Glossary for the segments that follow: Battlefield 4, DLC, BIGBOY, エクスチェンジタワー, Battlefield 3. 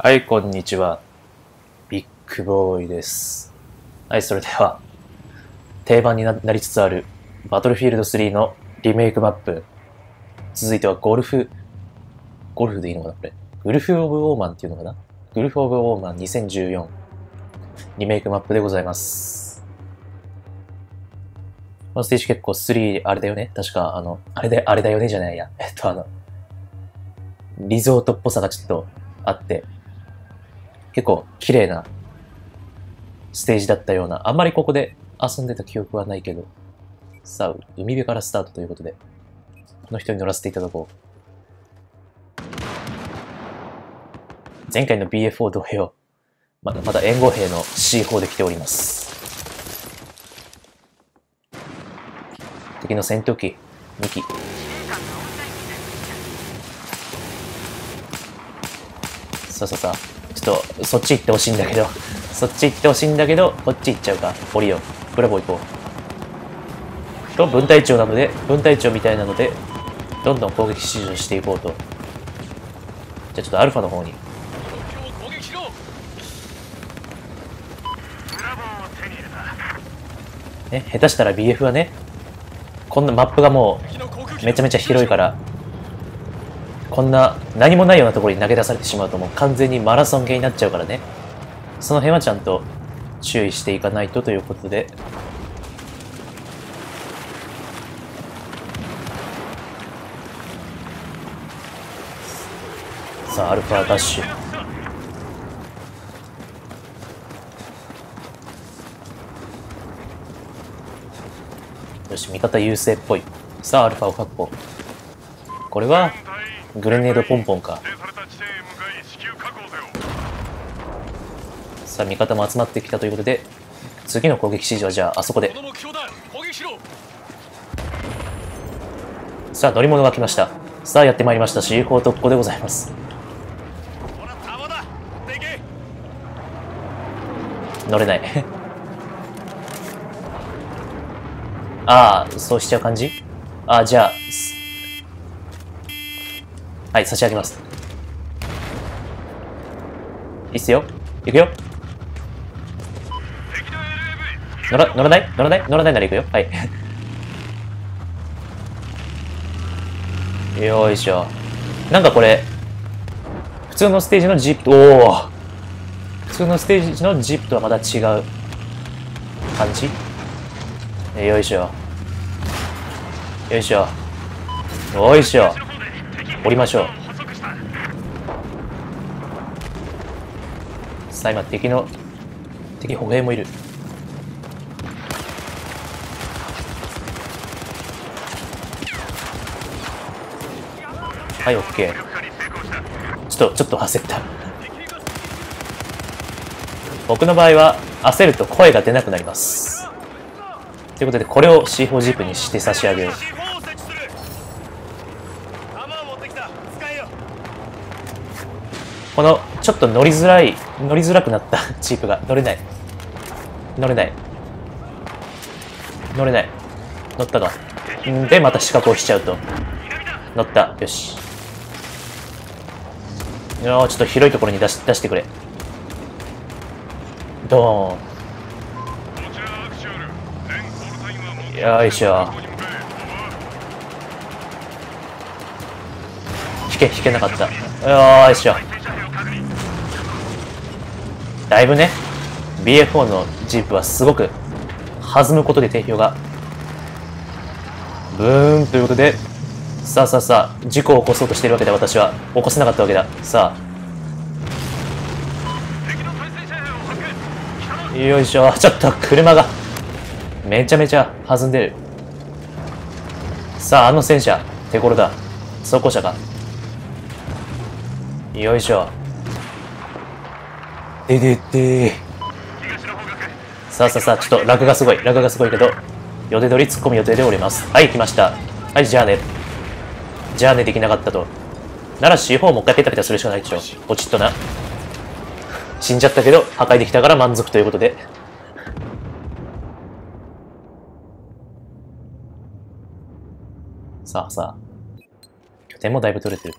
はい、こんにちは。ビッグボーイです。はい、それでは、定番になりつつある、Battlefield 3のリメイクマップ。続いてはゴルフでいいのかなこれ。グルフ・オブ・オーマンっていうのかなグルフ・オブ・オーマン2014。リメイクマップでございます。このステージ結構3、あれだよね確か、あれだよねじゃないや。リゾートっぽさがちょっとあって、結構綺麗なステージだったような、あんまりここで遊んでた記憶はないけど、さあ、海辺からスタートということで、この人に乗らせていただこう。前回の BF4 同様、まだ援護兵の C4 で来ております。敵の戦闘機、2機。さあ、ちょっと、そっち行ってほしいんだけど、こっち行っちゃうか。降りよう。ブラボー行こう。と、分隊長みたいなので、どんどん攻撃指示をしていこうと。じゃあちょっとアルファの方に。ね、下手したら BF はね、こんなマップがもうめちゃめちゃ広いから、こんな何もないようなところに投げ出されてしまうともう完全にマラソン系になっちゃうからね。その辺はちゃんと注意していかないとということで。さあ、アルファダッシュ。よし、味方優勢っぽい。さあ、アルファを確保。これは、グレネードポンポンか。さあ、味方も集まってきたということで、次の攻撃指示はじゃあ、あそこで。さあ、乗り物が来ました。さあ、やってまいりました。C4 特攻でございます。乗れない。ああ、そうしちゃう感じ？ああ、じゃあ、はい、差し上げます。いいっすよ。行くよ。乗らないなら行くよ。はい。よいしょ。なんかこれ、普通のステージのジップ、おぉ！普通のステージのジップとはまた違う感じ？よいしょ。よいしょ。よいしょ。降りましょう。さあ、今、敵歩兵もいる。はい、オッケー。ちょっと焦った。僕の場合は、焦ると声が出なくなります。ということで、これを C4 ジープにして差し上げよう。この、ちょっと乗りづらくなったジープが、乗れない。乗ったか。で、また死角をしちゃうと。乗った。よし。ちょっと広いところに出してくれ。ドーン。よいしょ。引けなかった。よいしょ。だいぶね、BF4 のジープはすごく弾むことで定評が。ブーンということで、さあ、事故を起こそうとしているわけだ、私は。起こせなかったわけだ。さあ。よいしょ。ちょっと車が。めちゃめちゃ弾んでる。さあ、あの戦車、手頃だ。装甲車か。よいしょ。で。さあ、ちょっと落がすごいけど、予定通り突っ込む予定でおります。はい、来ました。はい、じゃあね、できなかったと。なら C4 もう一回ペタペタするしかないでしょ。ポチッとな。死んじゃったけど、破壊できたから満足ということで。さあ、拠点もだいぶ取れてる。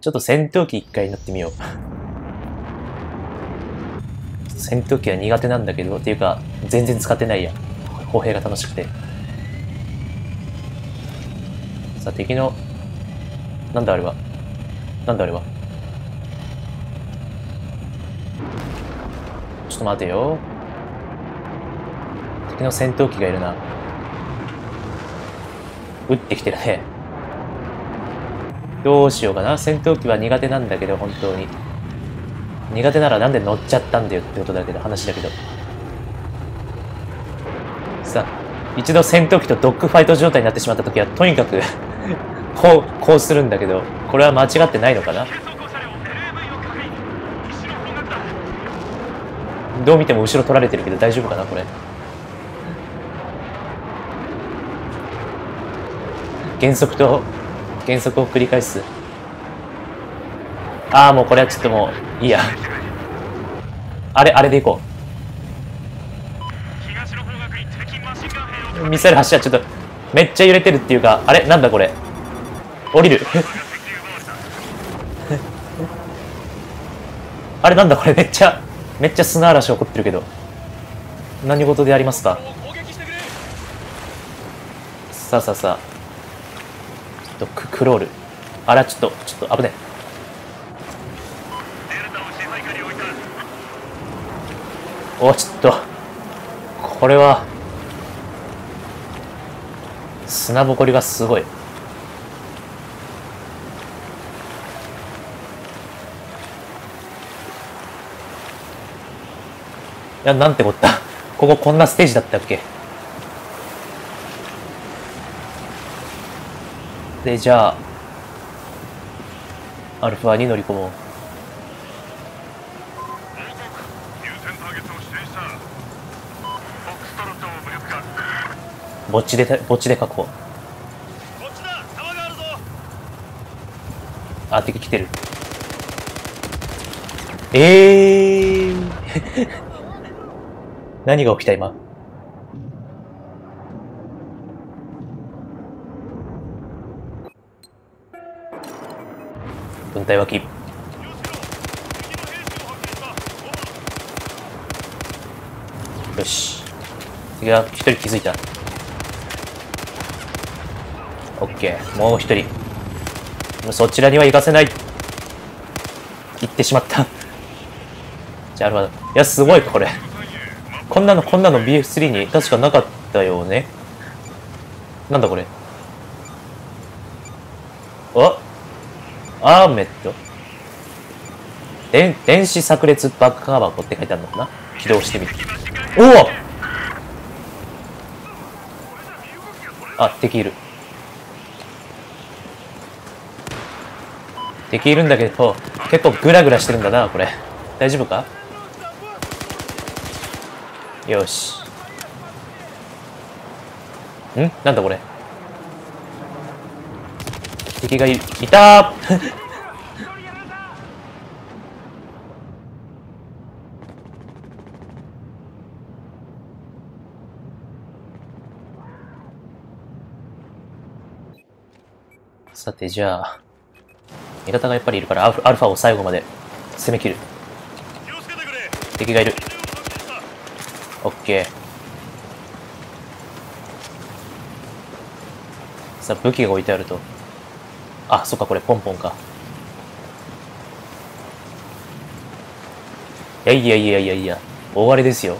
ちょっと戦闘機一回乗ってみよう。戦闘機は苦手なんだけど、っていうか全然使ってないや、歩兵が楽しくて。さあ敵の、なんだあれは、なんだあれは、ちょっと待てよ、敵の戦闘機がいるな。撃ってきてるね。どうしようかな、戦闘機は苦手なんだけど、本当に苦手ならなんで乗っちゃったんだよってことだけど、話だけど。さあ一度戦闘機とドッグファイト状態になってしまった時はとにかくこうするんだけど、これは間違ってないのかな。どう見ても後ろ取られてるけど大丈夫かなこれ。減速と減速を繰り返す。ああもうこれはちょっともういいや。あれで行こう。ミサイル発射、ちょっとめっちゃ揺れてるっていうか、あれなんだこれ、降りるあれなんだこれ、めっちゃ砂嵐起こってるけど、何事でありますか。さあさあさあ、ちょっとクロール、あらちょっと危ねえ。お、ちょっとこれは砂ぼこりがすごい。いや、なんてこった、こんなステージだったっけ。でじゃあアルファに乗り込もう。墓地で確保。あ、敵来てる。何が起きた今。軍隊脇。よし。敵が一人気づいた。オッケー、もう一人。そちらには行かせない。行ってしまった。じゃあ、アルファ。いや、すごい、これ。こんなの BF3 に確かなかったよね。なんだこれ。お、アーメット。電子炸裂爆破箱って書いてあるのかな。起動してみる。おお！あ、敵いる。敵いるんだけど、結構グラグラしてるんだなこれ。大丈夫か。よし。ん、なんだこれ、敵がいたーさてじゃあ味方がやっぱりいるからアルファを最後まで攻め切る。敵がいる。オッケー。さあ武器が置いてあると。あ、そっかこれポンポンか。いや大荒れですよ。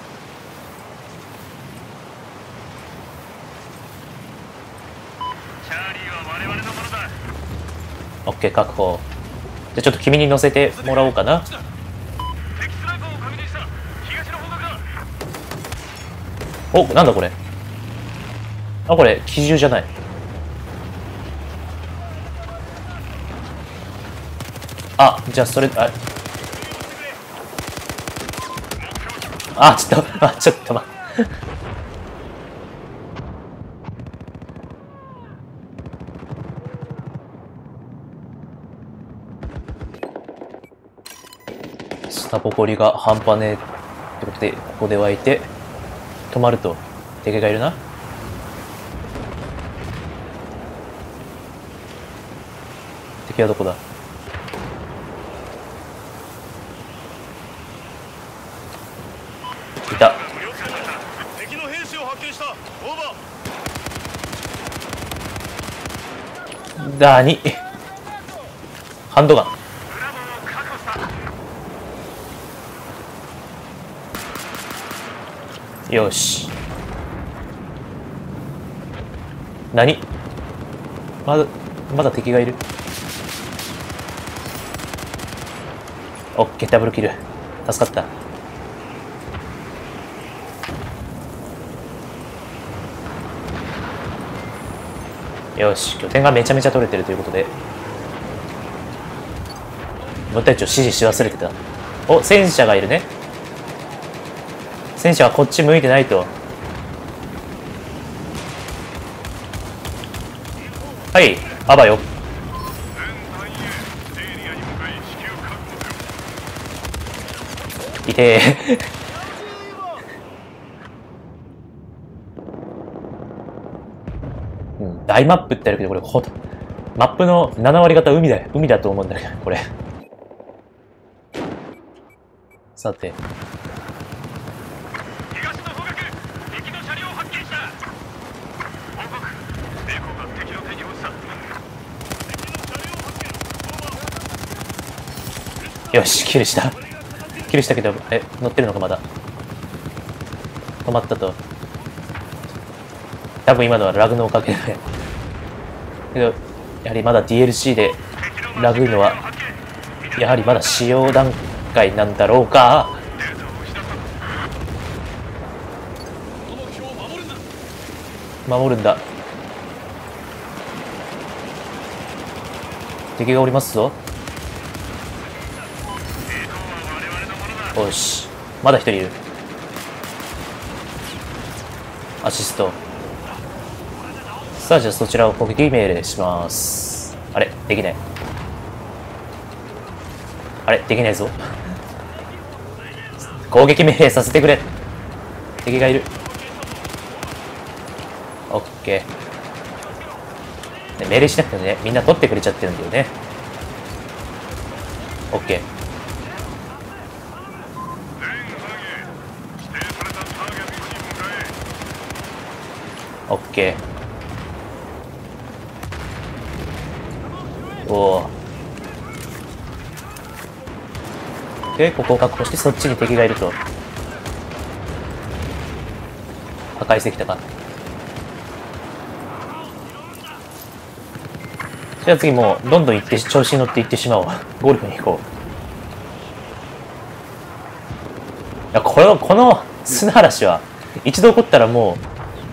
オッケー、確保。じゃあちょっと君に乗せてもらおうかな。お、なんだこれ。あ、これ機銃じゃない。あ、じゃあそれ、あ、ちょっと待って。砂ぼこりが半端ねえってことで、ここで湧いて止まると。敵がいるな。敵はどこだ。だにハンドガン。よし。何？まだ敵がいる。オッケー、ダブルキル。助かった。よし、拠点がめちゃめちゃ取れてるということで、無隊長指示し忘れてた。お、戦車がいるね。戦車はこっち向いてないと。はい、あばよ。いてーうん、大マップってあるけど、これマップの7割方海だよ。海だと思うんだけど、これ。さて。よし、キルした。キルしたけど、乗ってるのかまだ。止まったと。多分今のはラグのおかげで。けど、やはりまだ DLC でラグのは、やはりまだ使用段階なんだろうか。守るんだ。敵がおりますぞ。よし、まだ一人いる。アシスト。さあ、じゃあそちらを攻撃命令します。あれできない、あれできないぞ。攻撃命令させてくれ。敵がいる。オッケー、命令しなくてもね、みんな取ってくれちゃってるんだよね。オッケー、オッケー。おお。で、ここを確保して、そっちに敵がいると。破壊してきたか。じゃあ次もう、どんどん行って、調子に乗って行ってしまおう。ゴルフに行こう。いや、この砂嵐は、一度起こったらも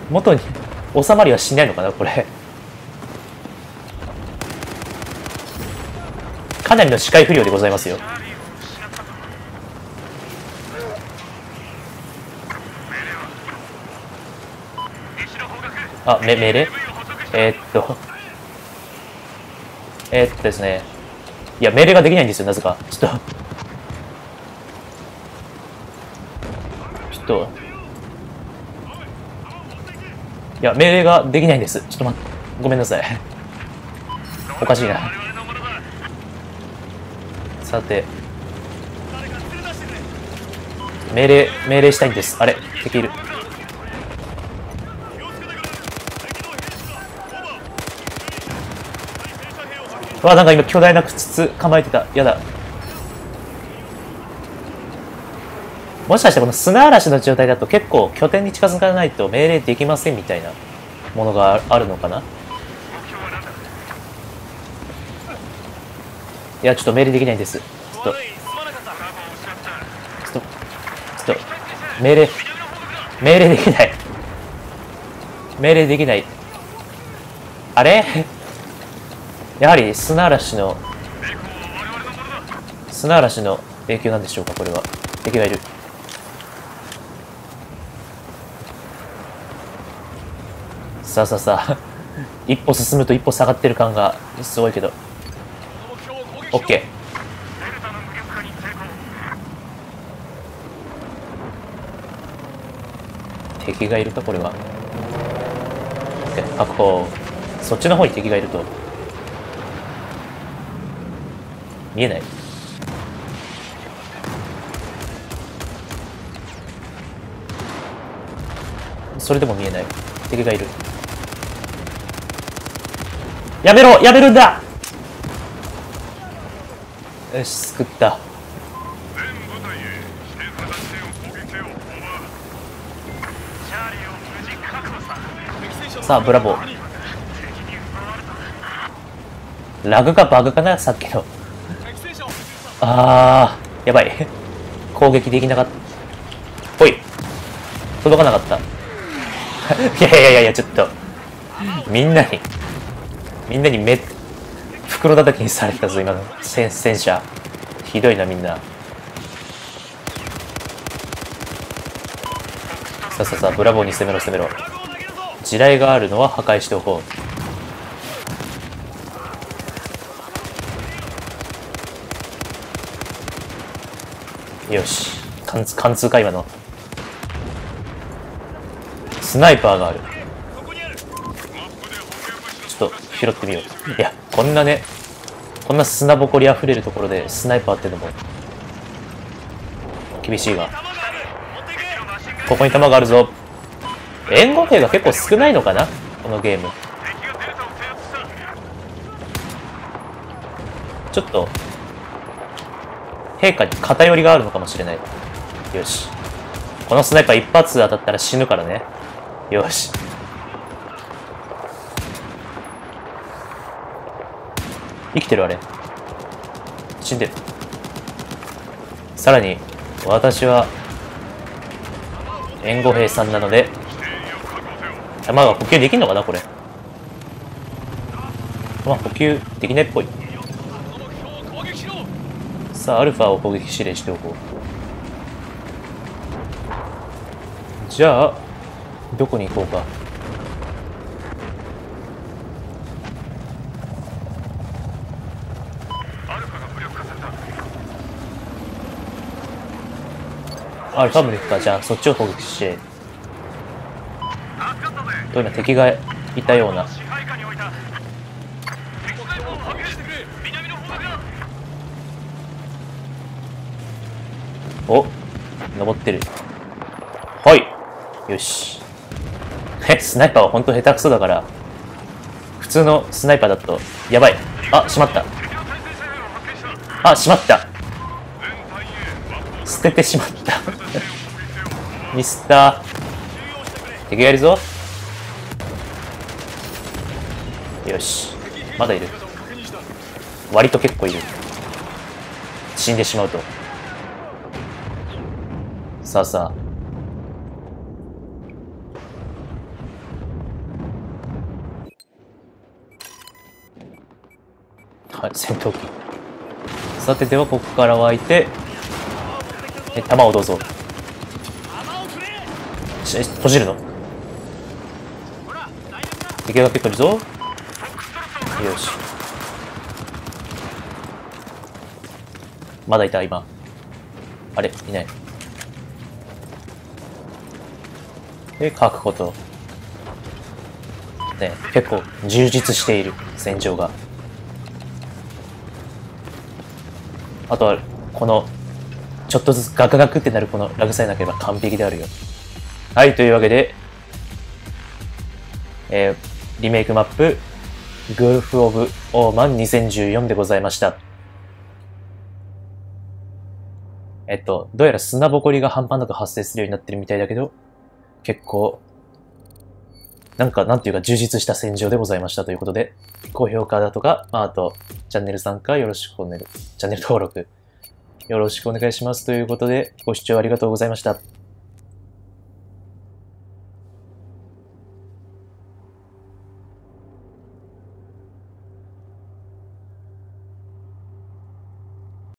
う、元に、収まりはしないのかな、これ。かなりの視界不良でございますよ。あ、命令？ですね。いや、命令ができないんですよ、なぜか。ちょっと。いや、命令ができないんです。ちょっと待って。ごめんなさい。おかしいな。さて。命令したいんです。あれ、敵いる。わ、なんか今、巨大な筒構えてた。やだ。もしかしてこの砂嵐の状態だと結構拠点に近づかないと命令できませんみたいなものがあるのかな。いや、ちょっと命令できないんです。ちょっと命令できない。あれやはり砂嵐の影響なんでしょうか。これは敵がいる。さあ一歩進むと一歩下がってる感がすごいけど、 OK。 敵がいると、これは確保。そっちの方に敵がいると見えない。それでも見えない。敵がいる。やめろ、やめるんだ。よし、救った。さあブラボー。ラグかバグかな、さっきの。あー、やばい。攻撃できなかった。ほい。届かなかった。いやいやいやいや、ちょっと。みんなに袋叩きにされたぞ、今の。戦車。ひどいな、みんな。さあさあさあ、ブラボーに攻めろ、攻めろ。地雷があるのは破壊しておこう。よし。貫通か、今の。スナイパーがある。ちょっと拾ってみよう。いや、こんなね、こんな砂ぼこり溢れるところでスナイパーってのも厳しいが。ここに弾があるぞ。援護兵が結構少ないのかな、このゲーム。ちょっと陛下に偏りがあるのかもしれない。よし、このスナイパー一発当たったら死ぬからね。よし、生きてる。あれ死んでる。さらに私は援護兵さんなので弾が補給できんのかな、これ。まあ補給できないっぽい。さあアルファを攻撃指令しておこう。じゃあどこに行こうか。アルファ無力か。じゃあそっちを攻撃して。どういうの、敵がいたような。お、登ってる。はい。よし。スナイパーはほんと下手くそだから、普通のスナイパーだと、やばい。あ、しまった。あ、しまった。捨ててしまった。ミスター。敵がいるぞ。よし。まだいる。割と結構いる。死んでしまうと。さあさあ、はい、戦闘機。さてではここから湧いて弾をどうぞ。閉じるの。敵が結構いるぞ。よし、まだいた。今あれいない。で、確保と。ね、結構充実している、戦場が。あとは、この、ちょっとずつガクガクってなるこのラグさえなければ完璧であるよ。はい、というわけで、リメイクマップ、グルフ・オブ・オーマン2014でございました。どうやら砂ぼこりが半端なく発生するようになってるみたいだけど、結構、なんていうか充実した戦場でございましたということで、高評価だとか、まあ、あと、チャンネル参加よろしくお願い、チャンネル登録よろしくお願いしますということで、ご視聴ありがとうございました。